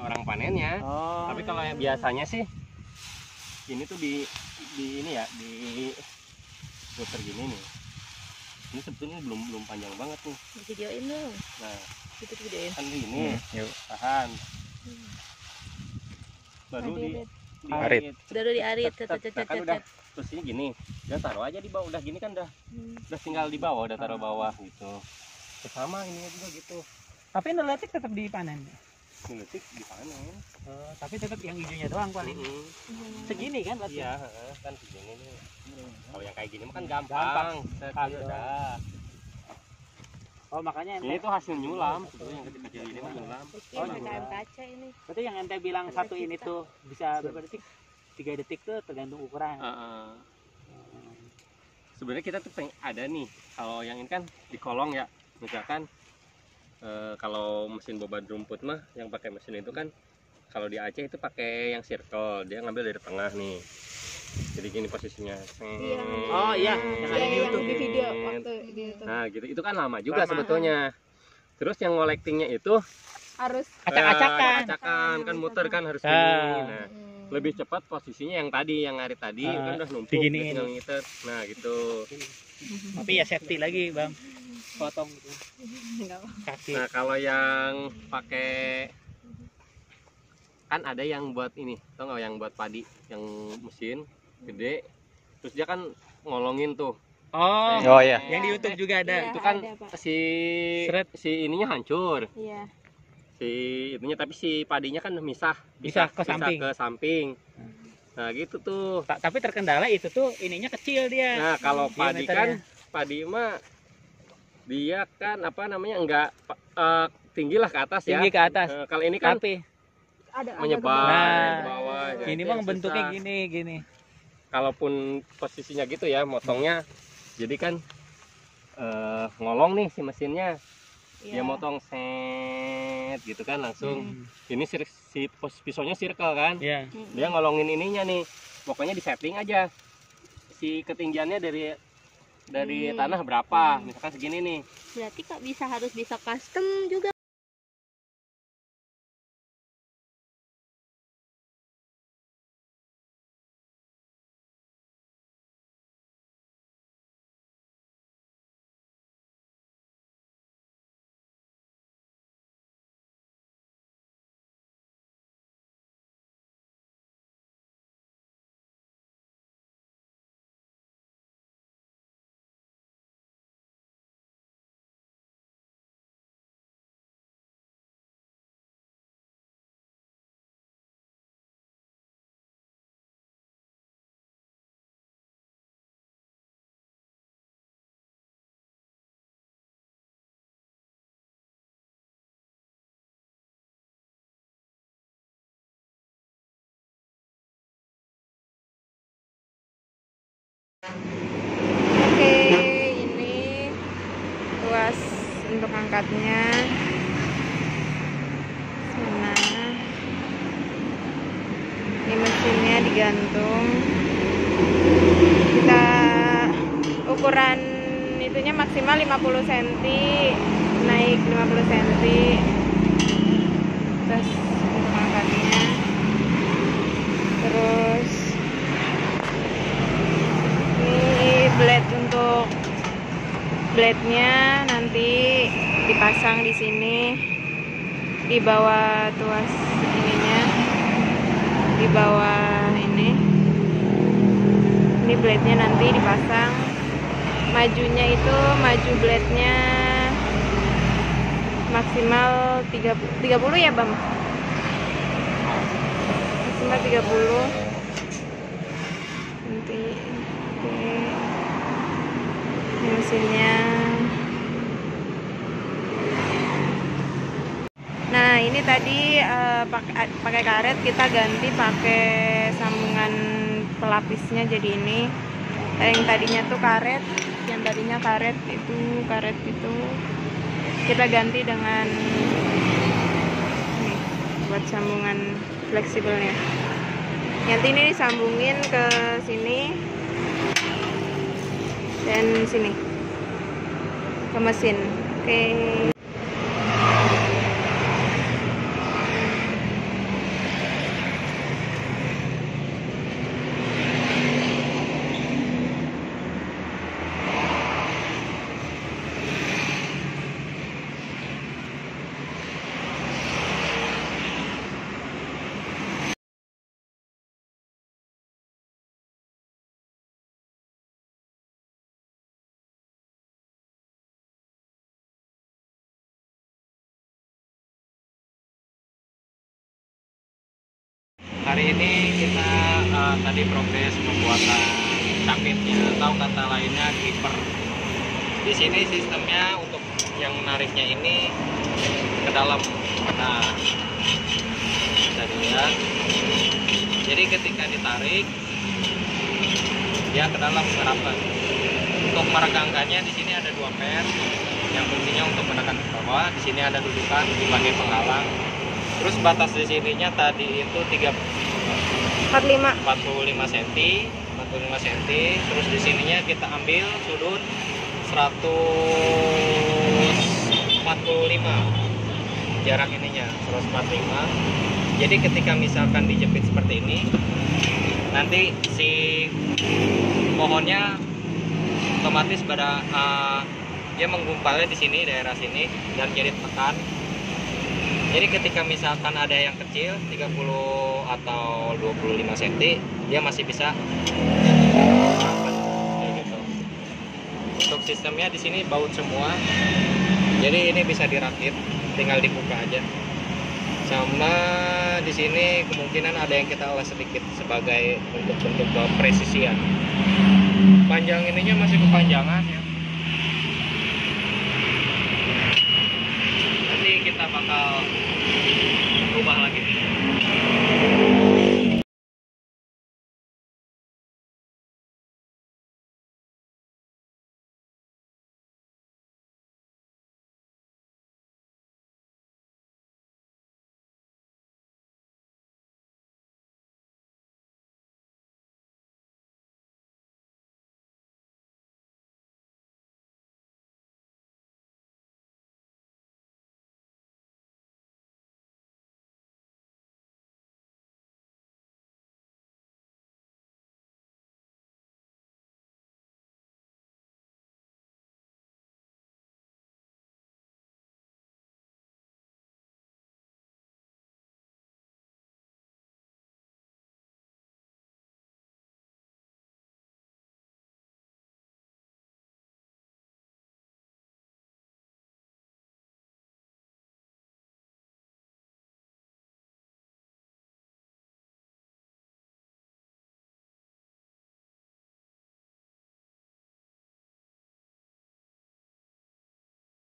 orang panennya. Oh. Tapi kalau yang biasanya sih ini tuh di ini ya, di puter gini nih. Ini sebetulnya belum panjang banget tuh. Videoin dong. Nah, itu videoin. Kan ini, yuk tahan. Baru diarit. Baru diarit. Kan udah terusnya gini. Udah taruh aja di bawah. Udah gini kan udah tinggal di bawah, udah taruh bawah gitu. Sama ininya juga gitu. Tapi nelatik tetap dipanen. Nelatik dipanen. Tapi tetap yang hijaunya doang paling. Segini kan berarti. Iya, kan segini nih. Kalau yang kayak gini mah kan gampang. Udah. Oh, makanya ini tuh hasil nyulam. Sebetulnya yang kecil-kecil ini mah nyulam. Oh, nyulam kaca ini. Berarti yang ente bilang satu ini tuh bisa berapa detik? 3 detik tuh tergantung ukuran. Sebenarnya kita tuh pengen ada nih. Kalau yang ini kan di kolong ya. Misalkan kalau mesin boban rumput mah yang pakai mesin itu kan kalau di Aceh itu pakai yang circle, dia ngambil dari tengah nih. Jadi gini posisinya. Oh iya, yang di video waktu di YouTube. Nah, gitu. Itu kan lama juga sebetulnya. Terus yang ngolektingnya itu harus acak-acakan, kan muter kan harus gini. Nah, lebih cepat posisinya yang tadi, yang ngarit tadi kan udah numpuk tinggal ngiter. Nah, gitu. Tapi ya safety lagi, Bang. Potong gitu. Kaki. Nah, kalau yang pakai kan ada yang buat ini, tau nggak yang buat padi, yang mesin gede, terus dia kan ngolongin tuh. Oh ya. Yang di YouTube juga ada. Itu kan ada, si ininya hancur. Iya. Si itunya tapi si padinya kan bisa ke samping. Nah gitu tuh. Tapi terkendala itu tuh ininya kecil dia. Nah kalau padi kan, padi mah dia kan apa namanya enggak tinggi lah ke atas ya. Tinggi ke atas. Kalau ini kan. Tapi menyebar ke bawah. Gini bang bentuknya gini. Kalaupun posisinya gitu ya, motongnya. Jadi kan ngolong nih si mesinnya. Yeah. Dia motong set gitu kan langsung. Ini si pisaunya circle kan. Yeah. Dia ngolongin ininya nih. Pokoknya di setting aja. Si ketinggiannya dari tanah berapa? Misalkan segini nih. Berarti kok harus bisa custom juga. Oke, ini luas untuk angkatnya. Sana. Ini mesinnya digantung. Kita ukuran itunya maksimal 50 cm, naik 50 cm. Terus untuk angkatnya. Terus blade untuk blade-nya nanti dipasang di sini di bawah tuas ininya, di bawah ini blade-nya nanti dipasang. Majunya itu maju blade-nya maksimal 30 ya Bang, maksimal 30 nanti. Oke. Mesinnya. Nah ini tadi pakai karet, kita ganti pakai sambungan pelapisnya. Jadi ini yang tadinya tuh karet, itu kita ganti dengan nih, buat sambungan fleksibelnya. Nanti ini disambungin ke sini dan sini ke mesin. Oke. Hari ini kita tadi progres pembuatan capitnya atau kata lainnya kiper. Di sini sistemnya untuk yang menariknya ini ke dalam. Nah, bisa dilihat. Jadi ketika ditarik dia ke dalam serapan. Untuk meregangkannya di sini ada dua per yang fungsinya untuk menekan ke bawah. Di sini ada dudukan sebagai penghalang. Terus batas di sininya tadi itu 45 cm. Terus di sininya kita ambil sudut 145 jarak ininya 145. Jadi ketika misalkan dijepit seperti ini, nanti si pohonnya otomatis pada dia menggumpalnya di sini daerah sini dan jadi tekan. Jadi ketika misalkan ada yang kecil 30 atau 25 cm, dia masih bisa kayak gitu. Untuk sistemnya di sini baut semua. Jadi ini bisa dirakit, tinggal dibuka aja. Sama di sini kemungkinan ada yang kita oles sedikit sebagai untuk bentuk presisian. Panjang ininya masih kepanjangan ya. Nanti kita bakal